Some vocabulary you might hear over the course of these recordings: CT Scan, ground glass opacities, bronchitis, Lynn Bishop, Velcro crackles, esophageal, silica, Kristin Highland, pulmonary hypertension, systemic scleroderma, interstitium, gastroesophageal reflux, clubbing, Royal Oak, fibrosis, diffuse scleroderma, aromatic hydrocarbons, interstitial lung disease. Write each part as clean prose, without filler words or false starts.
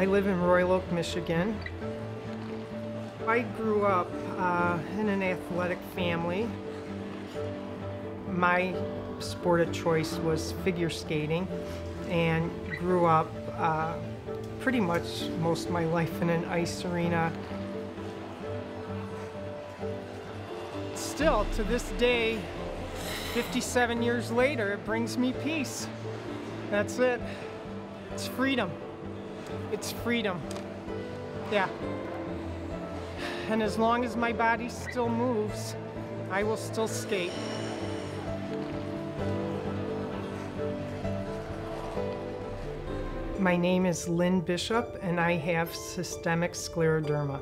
I live in Royal Oak, Michigan. I grew up in an athletic family. My sport of choice was figure skating, and grew up pretty much most of my life in an ice arena. Still, to this day, 57 years later, it brings me peace. That's it. It's freedom. It's freedom. Yeah. And as long as my body still moves, I will still skate. My name is Lynn Bishop, and I have systemic scleroderma.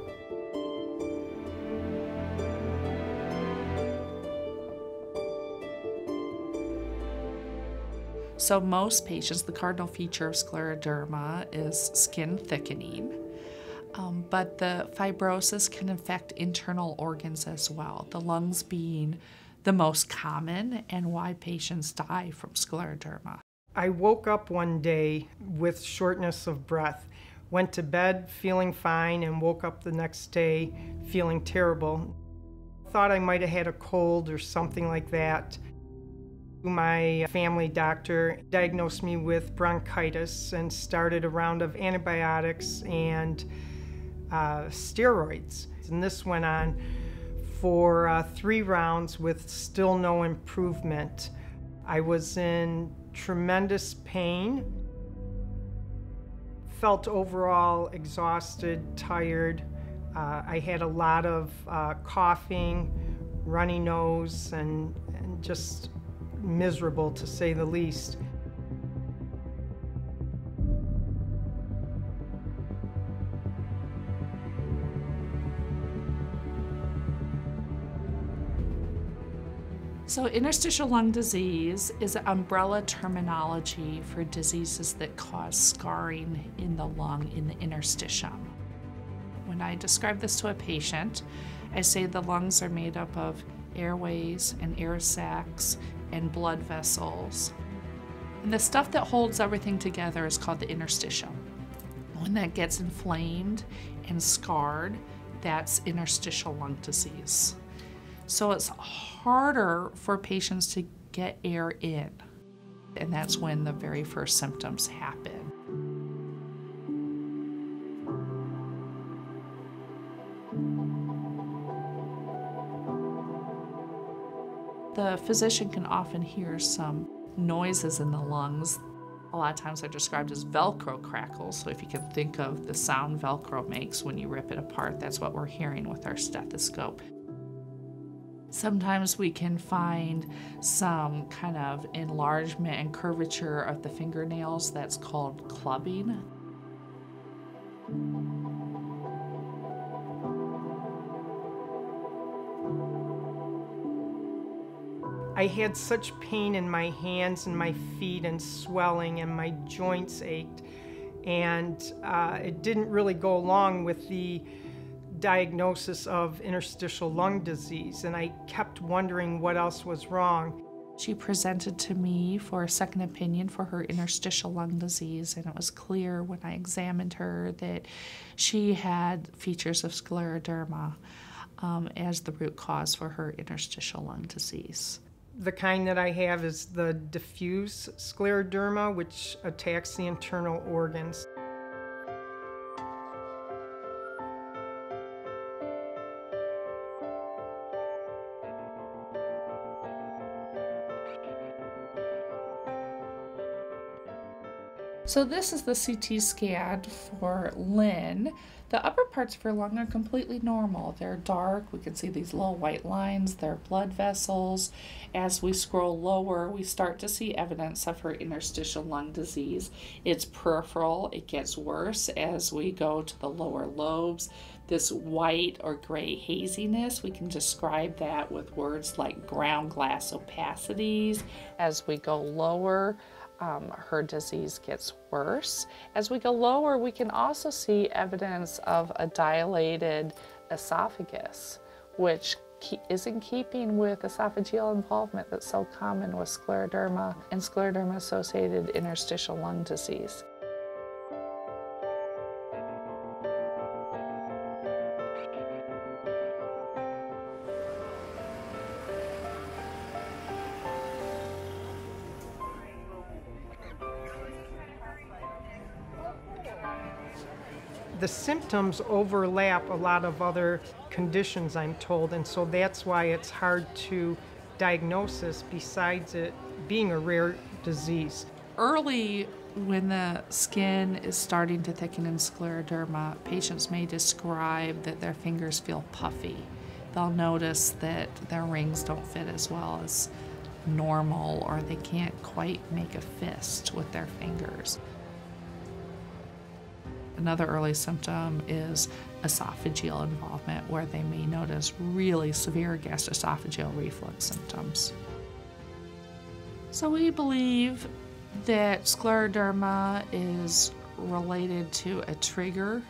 So most patients, the cardinal feature of scleroderma is skin thickening, but the fibrosis can affect internal organs as well, the lungs being the most common and why patients die from scleroderma. I woke up one day with shortness of breath, went to bed feeling fine, and woke up the next day feeling terrible. Thought I might have had a cold or something like that. My family doctor diagnosed me with bronchitis and started a round of antibiotics and steroids. And this went on for 3 rounds with still no improvement. I was in tremendous pain. Felt overall exhausted, tired. I had a lot of coughing, runny nose, and just miserable, to say the least. So interstitial lung disease is an umbrella terminology for diseases that cause scarring in the lung, in the interstitium. When I describe this to a patient, I say the lungs are made up of airways and air sacs and blood vessels. And the stuff that holds everything together is called the interstitium. When that gets inflamed and scarred, that's interstitial lung disease. So it's harder for patients to get air in, and that's when the very first symptoms happen. The physician can often hear some noises in the lungs. A lot of times they're described as Velcro crackles, so if you can think of the sound Velcro makes when you rip it apart, that's what we're hearing with our stethoscope. Sometimes we can find some kind of enlargement and curvature of the fingernails. That's called clubbing. I had such pain in my hands and my feet and swelling, and my joints ached, and it didn't really go along with the diagnosis of interstitial lung disease, and I kept wondering what else was wrong. She presented to me for a second opinion for her interstitial lung disease, and it was clear when I examined her that she had features of scleroderma as the root cause for her interstitial lung disease. The kind that I have is the diffuse scleroderma, which attacks the internal organs. So this is the CT scan for Lynn. The upper parts of her lung are completely normal. They're dark. We can see these little white lines. They're blood vessels. As we scroll lower, we start to see evidence of her interstitial lung disease. It's peripheral. It gets worse as we go to the lower lobes. This white or gray haziness, we can describe that with words like ground glass opacities. As we go lower, her disease gets worse. As we go lower, we can also see evidence of a dilated esophagus, which is in keeping with esophageal involvement that's so common with scleroderma and scleroderma-associated interstitial lung disease. the symptoms overlap a lot of other conditions, I'm told, and so that's why it's hard to diagnose, besides it being a rare disease. Early, when the skin is starting to thicken in scleroderma, patients may describe that their fingers feel puffy. They'll notice that their rings don't fit as well as normal, or they can't quite make a fist with their fingers. Another early symptom is esophageal involvement, where they may notice really severe gastroesophageal reflux symptoms. So we believe that scleroderma is related to a trigger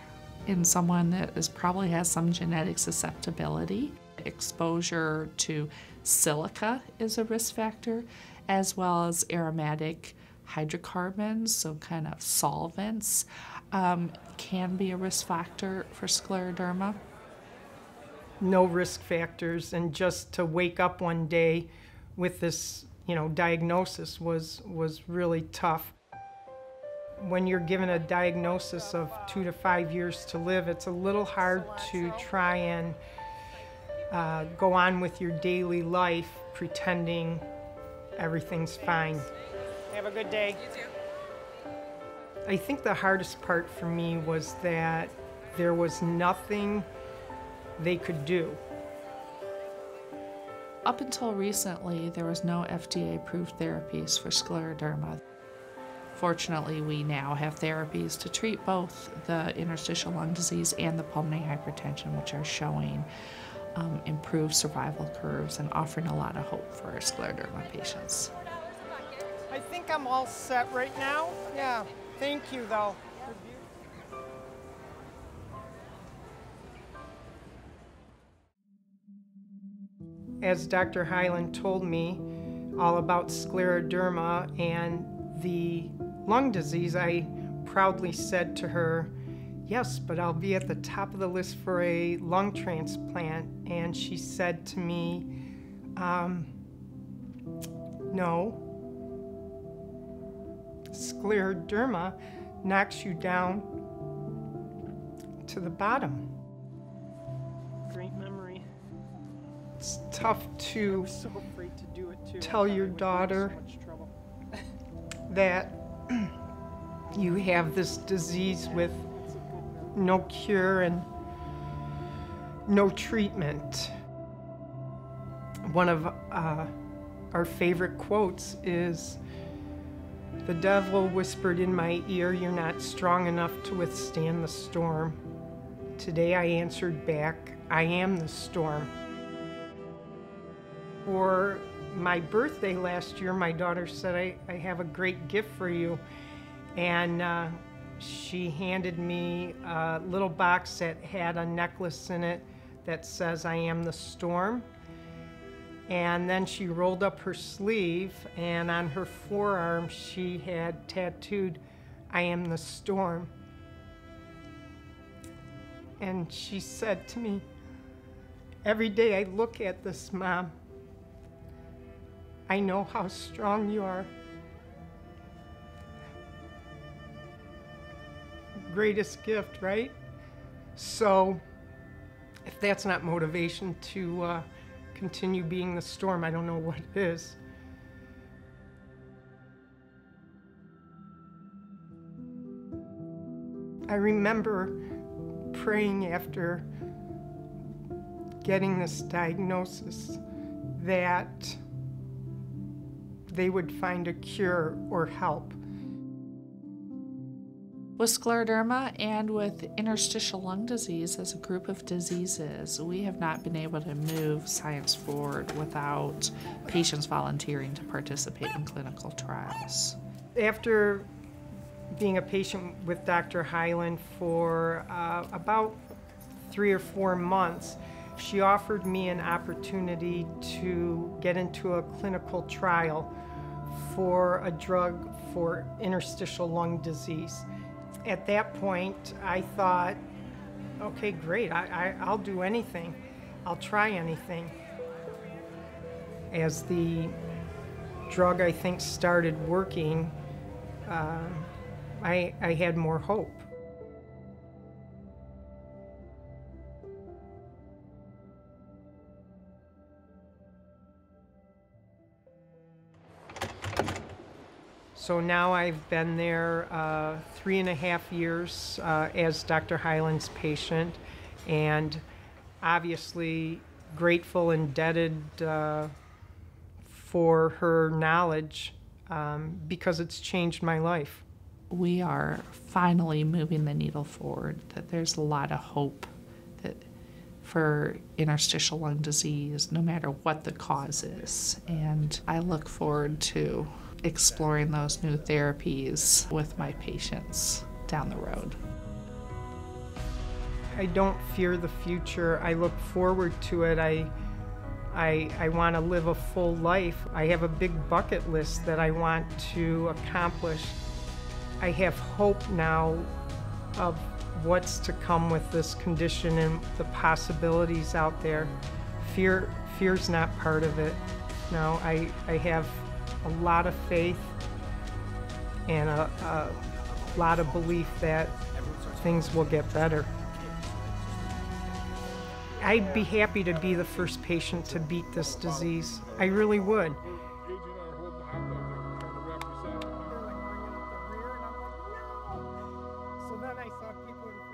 in someone that probably has some genetic susceptibility. Exposure to silica is a risk factor, as well as aromatic hydrocarbons, so kind of solvents, can be a risk factor for scleroderma. No risk factors, and just to wake up one day with this, you know, diagnosis was really tough. When you're given a diagnosis of 2 to 5 years to live, it's a little hard to try and go on with your daily life pretending everything's fine. Have a good day. You too. I think the hardest part for me was that there was nothing they could do. Up until recently, there was no FDA-approved therapies for scleroderma. Fortunately, we now have therapies to treat both the interstitial lung disease and the pulmonary hypertension, which are showing improved survival curves and offering a lot of hope for our scleroderma patients. I think I'm all set right now. Yeah, thank you though. As Dr. Highland told me all about scleroderma and the lung disease, I proudly said to her, "Yes, but I'll be at the top of the list for a lung transplant." And she said to me, "No. Scleroderma knocks you down to the bottom." Great memory. It's tough to tell your daughter that you have this disease with no cure and no treatment. One of our favorite quotes is, "The devil whispered in my ear, you're not strong enough to withstand the storm. Today I answered back, I am the storm." For my birthday last year, my daughter said, I have a great gift for you. And she handed me a little box that had a necklace in it that says, "I am the storm." And then she rolled up her sleeve, and on her forearm she had tattooed, "I am the storm." And she said to me, "Every day I look at this, Mom, I know how strong you are. Greatest gift, right?" So if that's not motivation to continue being the storm, I don't know what it is. I remember praying after getting this diagnosis that they would find a cure or help. With scleroderma and with interstitial lung disease as a group of diseases, we have not been able to move science forward without patients volunteering to participate in clinical trials. After being a patient with Dr. Highland for about 3 or 4 months, she offered me an opportunity to get into a clinical trial for a drug for interstitial lung disease. At that point, I thought, okay, great, I'll do anything. I'll try anything. As the drug, I think, started working, I had more hope. So now I've been there 3.5 years as Dr. Highland's patient, and obviously grateful, indebted for her knowledge because it's changed my life. We are finally moving the needle forward, that there's a lot of hope that for interstitial lung disease, no matter what the cause is. And I look forward to exploring those new therapies with my patients down the road. I don't fear the future. I look forward to it. I want to live a full life. I have a big bucket list that I want to accomplish. I have hope now of what's to come with this condition and the possibilities out there. Fear's not part of it. No, I have a lot of faith and a lot of belief that things will get better. I'd be happy to be the first patient to beat this disease. I really would. So then I saw people